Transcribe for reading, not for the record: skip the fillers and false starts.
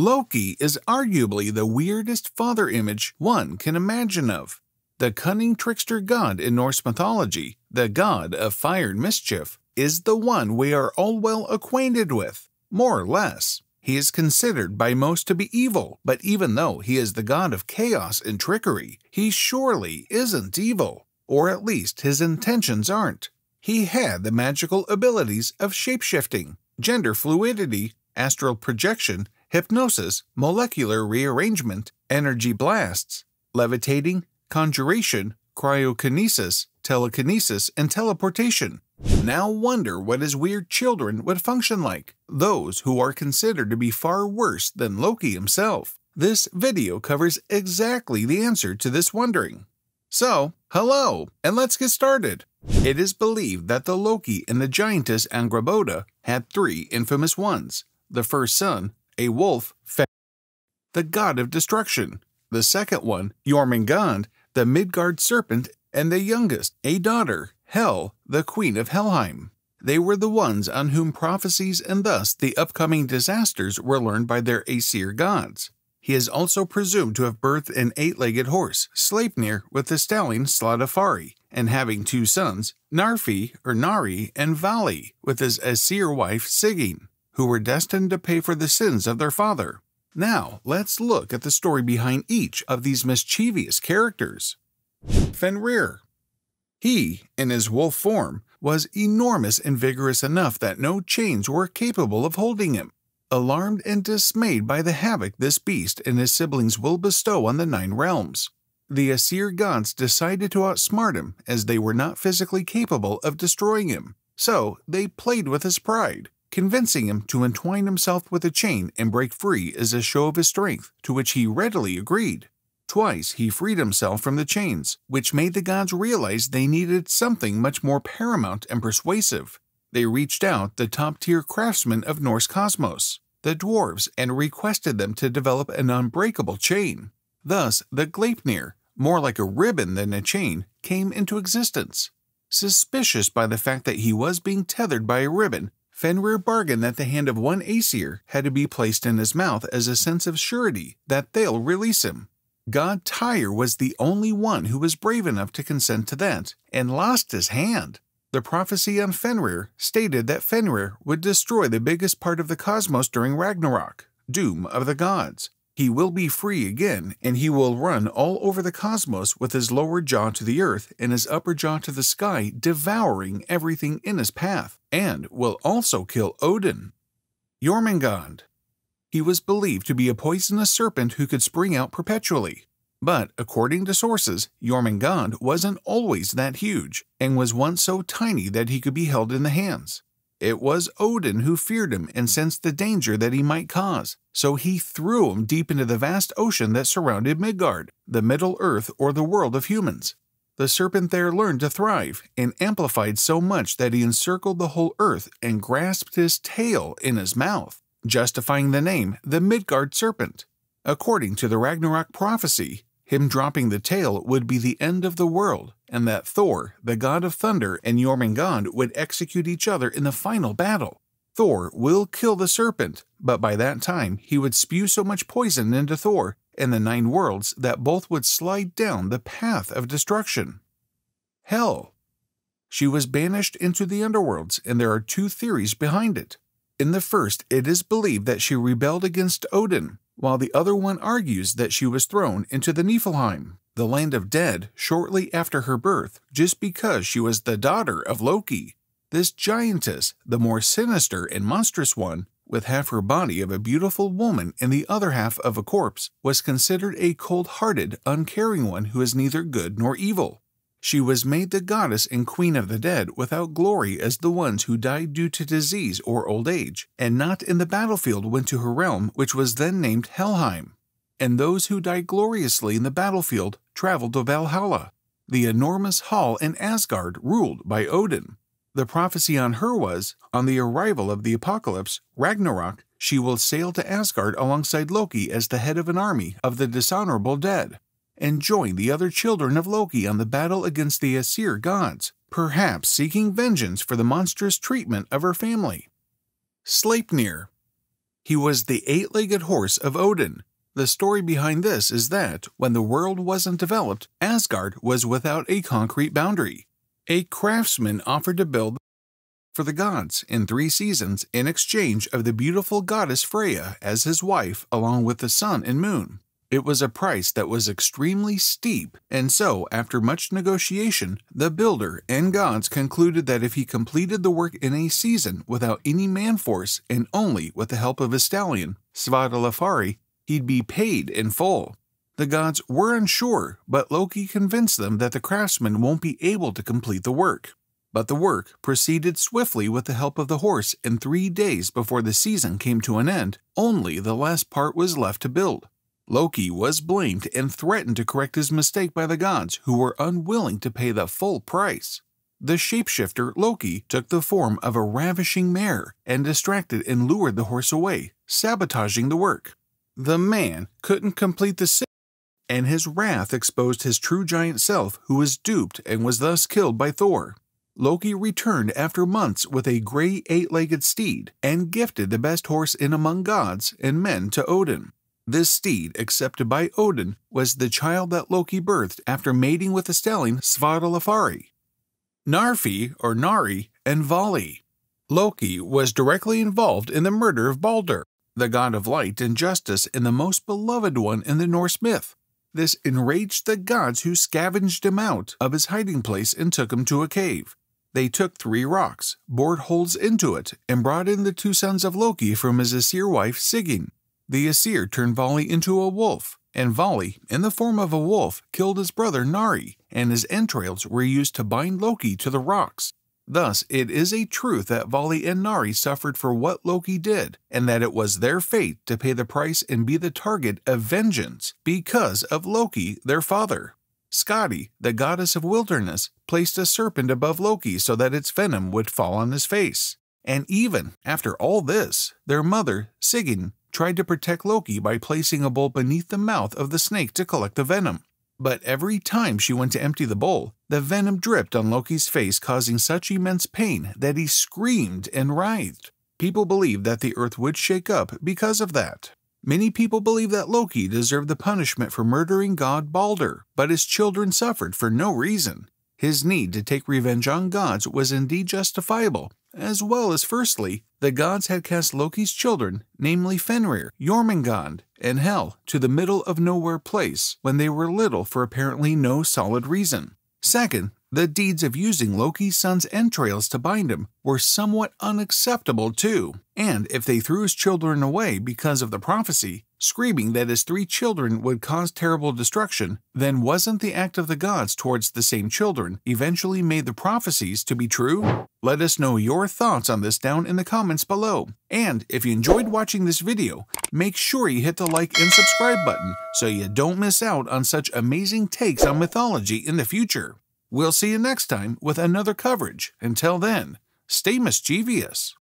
Loki is arguably the weirdest father image one can imagine of. The cunning trickster god in Norse mythology, the god of fire and mischief, is the one we are all well acquainted with, more or less. He is considered by most to be evil, but even though he is the god of chaos and trickery, he surely isn't evil, or at least his intentions aren't. He had the magical abilities of shapeshifting, gender fluidity, astral projection, hypnosis, molecular rearrangement, energy blasts, levitating, conjuration, cryokinesis, telekinesis, and teleportation. Now wonder what his weird children would function like, those who are considered to be far worse than Loki himself. This video covers exactly the answer to this wondering. So, hello, and let's get started. It is believed that the Loki and the giantess Angrboða had three infamous ones. The first son, a wolf, Fenrir, the god of destruction. The second one, Jörmungandr, the Midgard serpent, and the youngest, a daughter, Hel, the queen of Helheim. They were the ones on whom prophecies and thus the upcoming disasters were learned by their Aesir gods. He is also presumed to have birthed an 8-legged horse, Sleipnir, with the stallion Svaðilfari, and having two sons, Narfi or Nari and Vali, with his Aesir wife Sigyn, who were destined to pay for the sins of their father. Now, let's look at the story behind each of these mischievous characters. Fenrir. He, in his wolf form, was enormous and vigorous enough that no chains were capable of holding him. Alarmed and dismayed by the havoc this beast and his siblings will bestow on the 9 realms, the Aesir gods decided to outsmart him as they were not physically capable of destroying him. So they played with his pride, convincing him to entwine himself with a chain and break free as a show of his strength, to which he readily agreed. Twice he freed himself from the chains, which made the gods realize they needed something much more paramount and persuasive. They reached out the top-tier craftsmen of Norse cosmos, the dwarves, and requested them to develop an unbreakable chain. Thus, the Gleipnir, more like a ribbon than a chain, came into existence. Suspicious by the fact that he was being tethered by a ribbon, Fenrir bargained that the hand of one Aesir had to be placed in his mouth as a sense of surety that they'll release him. God Tyr was the only one who was brave enough to consent to that, and lost his hand. The prophecy on Fenrir stated that Fenrir would destroy the biggest part of the cosmos during Ragnarok, doom of the gods. He will be free again, and he will run all over the cosmos with his lower jaw to the earth and his upper jaw to the sky, devouring everything in his path, and will also kill Odin. Jörmungandr. He was believed to be a poisonous serpent who could spring out perpetually. But, according to sources, Jörmungandr wasn't always that huge, and was once so tiny that he could be held in the hands. It was Odin who feared him and sensed the danger that he might cause, so he threw him deep into the vast ocean that surrounded Midgard, the Middle Earth or the world of humans. The serpent there learned to thrive, and amplified so much that he encircled the whole earth and grasped his tail in his mouth, justifying the name, the Midgard Serpent. According to the Ragnarok prophecy, him dropping the tail would be the end of the world, and that Thor, the god of thunder, and Jörmungandr would execute each other in the final battle. Thor will kill the serpent, but by that time he would spew so much poison into Thor and the 9 worlds that both would slide down the path of destruction. Hel. She was banished into the underworlds, and there are 2 theories behind it. In the first, it is believed that she rebelled against Odin, while the other one argues that she was thrown into the Niflheim, the land of dead, shortly after her birth, just because she was the daughter of Loki. This giantess, the more sinister and monstrous one, with half her body of a beautiful woman and the other half of a corpse, was considered a cold-hearted, uncaring one who is neither good nor evil. She was made the goddess and queen of the dead without glory as the ones who died due to disease or old age, and not in the battlefield went to her realm, which was then named Helheim. And those who died gloriously in the battlefield traveled to Valhalla, the enormous hall in Asgard ruled by Odin. The prophecy on her was, on the arrival of the apocalypse, Ragnarok, she will sail to Asgard alongside Loki as the head of an army of the dishonorable dead, and join the other children of Loki on the battle against the Aesir gods, perhaps seeking vengeance for the monstrous treatment of her family. Sleipnir. He was the eight-legged horse of Odin. The story behind this is that, when the world wasn't developed, Asgard was without a concrete boundary. A craftsman offered to build for the gods in 3 seasons in exchange of the beautiful goddess Freya as his wife along with the sun and moon. It was a price that was extremely steep, and so, after much negotiation, the builder and gods concluded that if he completed the work in a season without any man-force and only with the help of his stallion, Svaðilfari, he'd be paid in full. The gods were unsure, but Loki convinced them that the craftsman won't be able to complete the work. But the work proceeded swiftly with the help of the horse, and 3 days before the season came to an end, only the last part was left to build. Loki was blamed and threatened to correct his mistake by the gods, who were unwilling to pay the full price. The shapeshifter Loki took the form of a ravishing mare and distracted and lured the horse away, sabotaging the work. The man couldn't complete the season, and his wrath exposed his true giant self, who was duped and was thus killed by Thor. Loki returned after months with a gray eight-legged steed and gifted the best horse in among gods and men to Odin. This steed, accepted by Odin, was the child that Loki birthed after mating with the stallion Svaðilfari. Narfi, or Nari, and Vali. Loki was directly involved in the murder of Baldr, the god of light and justice and the most beloved one in the Norse myth. This enraged the gods, who scavenged him out of his hiding place and took him to a cave. They took 3 rocks, bored holes into it, and brought in the 2 sons of Loki from his Aesir wife Sigyn. The Aesir turned Vali into a wolf, and Vali, in the form of a wolf, killed his brother Nari, and his entrails were used to bind Loki to the rocks. Thus, it is a truth that Vali and Nari suffered for what Loki did, and that it was their fate to pay the price and be the target of vengeance because of Loki, their father. Skadi, the goddess of wilderness, placed a serpent above Loki so that its venom would fall on his face. And even after all this, their mother, Sigyn, tried to protect Loki by placing a bowl beneath the mouth of the snake to collect the venom. But every time she went to empty the bowl, the venom dripped on Loki's face, causing such immense pain that he screamed and writhed. People believed that the earth would shake up because of that. Many people believe that Loki deserved the punishment for murdering god Baldr, but his children suffered for no reason. His need to take revenge on gods was indeed justifiable, as well as, firstly, the gods had cast Loki's children, namely Fenrir, Jörmungandr, and Hel, to the middle of nowhere place when they were little for apparently no solid reason. Second, the deeds of using Loki's son's entrails to bind him were somewhat unacceptable too, and if they threw his children away because of the prophecy, screaming that his 3 children would cause terrible destruction, then wasn't the act of the gods towards the same children eventually made the prophecies to be true? Let us know your thoughts on this down in the comments below. And if you enjoyed watching this video, make sure you hit the like and subscribe button so you don't miss out on such amazing takes on mythology in the future. We'll see you next time with another coverage. Until then, stay mischievous.